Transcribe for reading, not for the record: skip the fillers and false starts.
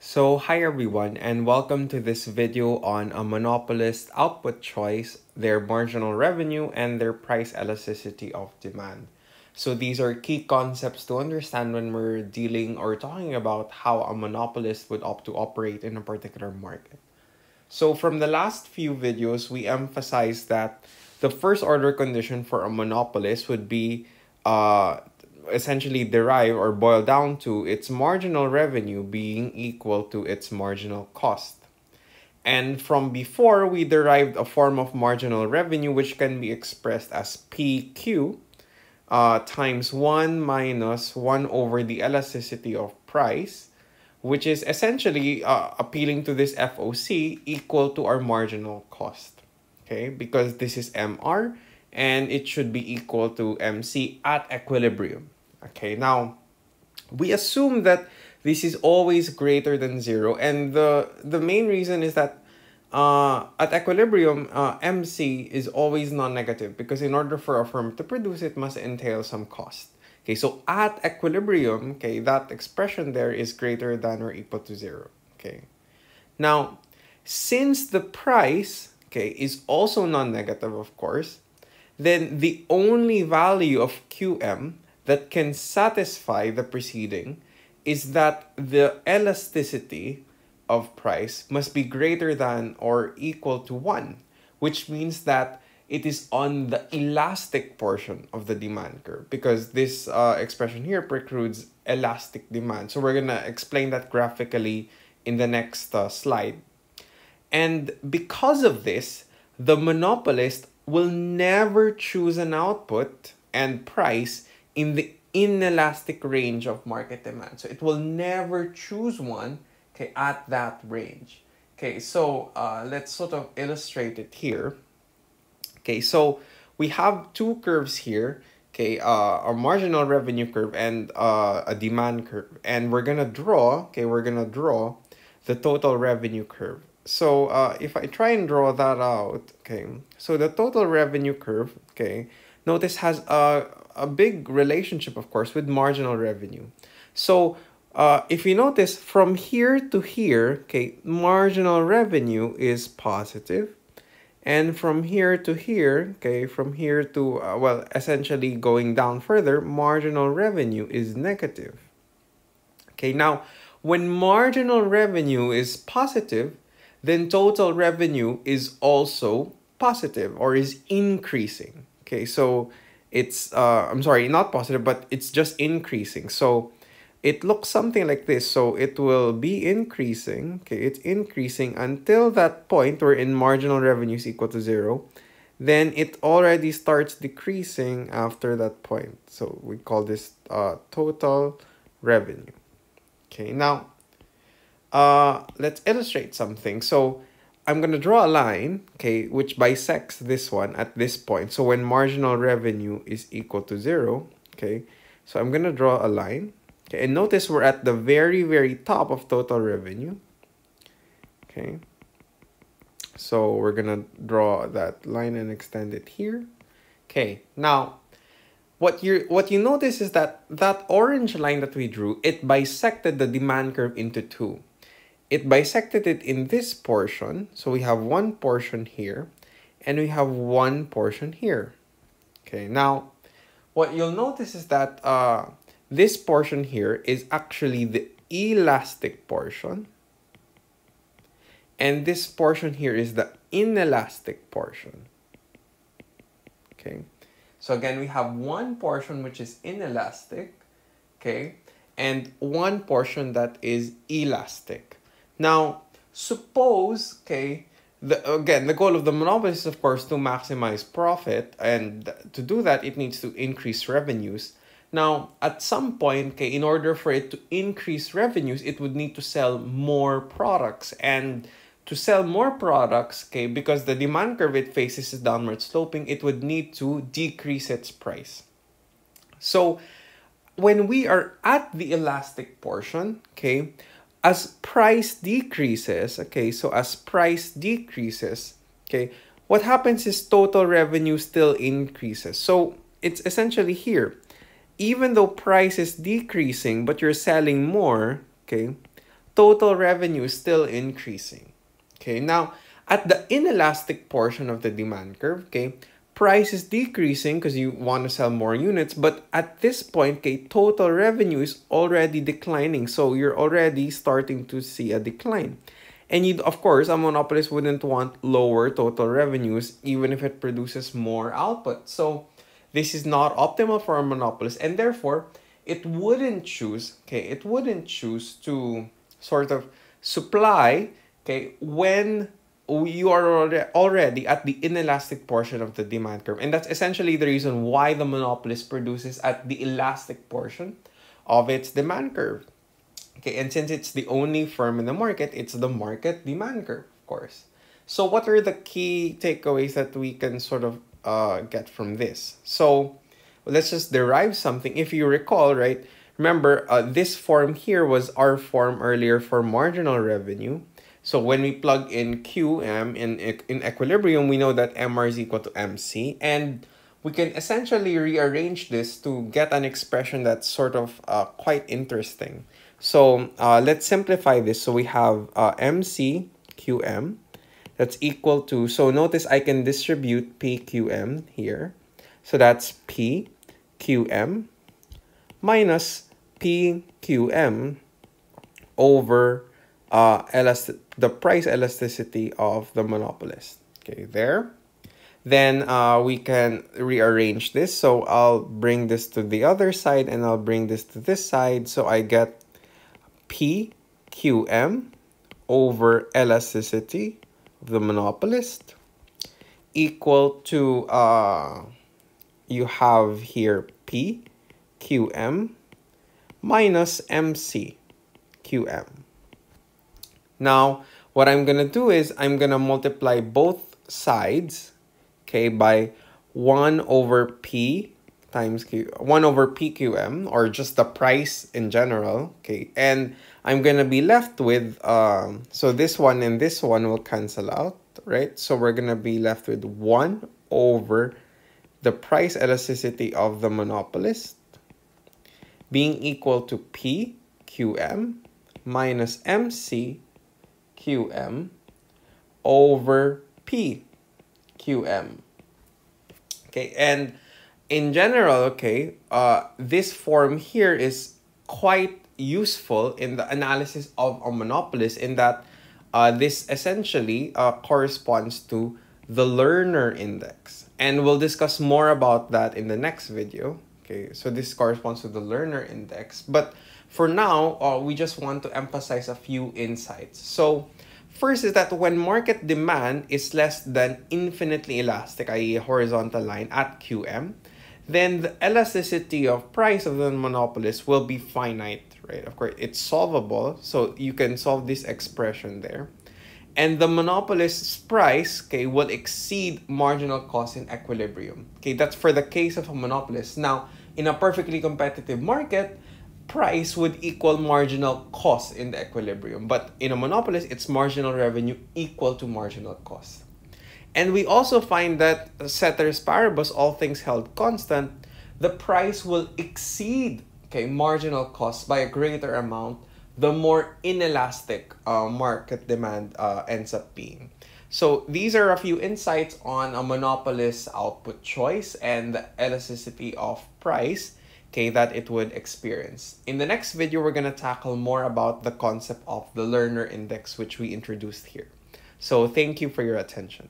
So hi everyone, and welcome to this video on a monopolist output choice, their marginal revenue, and their price elasticity of demand. So these are key concepts to understand when we're dealing or talking about how a monopolist would opt to operate in a particular market. So from the last few videos, we emphasized that the first order condition for a monopolist would be essentially derive or boil down to its marginal revenue being equal to its marginal cost. And from before, we derived a form of marginal revenue which can be expressed as PQ times 1 minus 1 over the elasticity of price, which is essentially appealing to this FOC equal to our marginal cost, okay? Because this is MR and it should be equal to MC at equilibrium. Okay, now we assume that this is always greater than zero, and the main reason is that at equilibrium, MC is always non-negative, because in order for a firm to produce, it must entail some cost. Okay, so at equilibrium, okay, that expression there is greater than or equal to zero. Okay, now since the price, okay, is also non-negative, of course, then the only value of QM that can satisfy the preceding is that the elasticity of price must be greater than or equal to 1, which means that it is on the elastic portion of the demand curve, because this expression here precludes elastic demand. So we're going to explain that graphically in the next slide. And because of this, the monopolist will never choose an output and price in the inelastic range of market demand. So it will never choose one, okay, at that range. Okay, so let's sort of illustrate it here. Okay, so we have two curves here, okay, a marginal revenue curve and a demand curve. And we're gonna draw, okay, we're gonna draw the total revenue curve. So if I try and draw that out, okay, so the total revenue curve, okay, notice has a big relationship, of course, with marginal revenue. So if you notice, from here to here, okay, marginal revenue is positive. And from here to here, okay, from here to, well, essentially going down further, marginal revenue is negative. Okay, now, when marginal revenue is positive, then total revenue is also positive or is increasing. Okay, so it's, I'm sorry, not positive, but it's just increasing. So it looks something like this. So it will be increasing. Okay, it's increasing until that point where in marginal revenue is equal to zero. Then it already starts decreasing after that point. So we call this total revenue. Okay, now, let's illustrate something. So I'm going to draw a line, okay, which bisects this one at this point. So when marginal revenue is equal to zero, okay, so I'm going to draw a line. Okay, and notice we're at the very, very top of total revenue. Okay, so we're going to draw that line and extend it here. Okay, now, what you notice is that that orange line that we drew, it bisected the demand curve into two. It bisected it in this portion. So we have one portion here and we have one portion here. Okay, now what you'll notice is that this portion here is actually the elastic portion. And this portion here is the inelastic portion. Okay. So again, we have one portion which is inelastic, okay, and one portion that is elastic. Now, suppose, okay, again, the goal of the monopolist is, of course, to maximize profit, and to do that, it needs to increase revenues. Now, at some point, okay, in order for it to increase revenues, it would need to sell more products, and to sell more products, okay, because the demand curve it faces is downward sloping, it would need to decrease its price. So when we are at the elastic portion, okay, as price decreases, okay, so as price decreases, okay, what happens is total revenue still increases. So it's essentially here, even though price is decreasing, but you're selling more, okay, total revenue still increasing. Okay, now at the inelastic portion of the demand curve, okay, price is decreasing because you want to sell more units, but at this point, okay, total revenue is already declining, so you're already starting to see a decline. And you'd, of course, a monopolist wouldn't want lower total revenues even if it produces more output. So this is not optimal for a monopolist, and therefore it wouldn't choose, okay, it wouldn't choose to sort of supply, okay, when you are already at the inelastic portion of the demand curve. And that's essentially the reason why the monopolist produces at the elastic portion of its demand curve. Okay, and since it's the only firm in the market, it's the market demand curve, of course. So what are the key takeaways that we can sort of get from this? So let's just derive something. If you recall, right, remember this form here was our form earlier for marginal revenue. So when we plug in QM in equilibrium, we know that MR is equal to MC. And we can essentially rearrange this to get an expression that's sort of quite interesting. So let's simplify this. So we have MC QM that's equal to, so notice I can distribute PQM here. So that's PQM minus PQM over the price elasticity of the monopolist. Okay, there. Then we can rearrange this. So I'll bring this to the other side and I'll bring this to this side. So I get PQM over elasticity of the monopolist equal to, you have here PQM minus MCQM. Now, what I'm going to do is I'm going to multiply both sides, okay, by 1 over P times Q, 1 over PQM, or just the price in general, okay, and I'm going to be left with, so this one and this one will cancel out, right? So we're going to be left with 1 over the price elasticity of the monopolist being equal to PQM minus MC QM over PQM. Okay, and in general, okay, this form here is quite useful in the analysis of a monopolist, in that this essentially corresponds to the Lerner index. And we'll discuss more about that in the next video. Okay, so this corresponds to the Lerner index. But for now, we just want to emphasize a few insights. So first is that when market demand is less than infinitely elastic, i.e. horizontal line at QM, then the elasticity of price of the monopolist will be finite, right? Of course, it's solvable, so you can solve this expression there. And the monopolist's price, okay, will exceed marginal cost in equilibrium. Okay, that's for the case of a monopolist. Now, in a perfectly competitive market, price would equal marginal cost in the equilibrium, but in a monopolist, it's marginal revenue equal to marginal cost. And we also find that ceteris paribus, all things held constant, the price will exceed, okay, marginal cost by a greater amount the more inelastic market demand ends up being. So these are a few insights on a monopolist's output choice and the elasticity of price, okay, that it would experience. In the next video, we're going to tackle more about the concept of the Lerner index, which we introduced here. So thank you for your attention.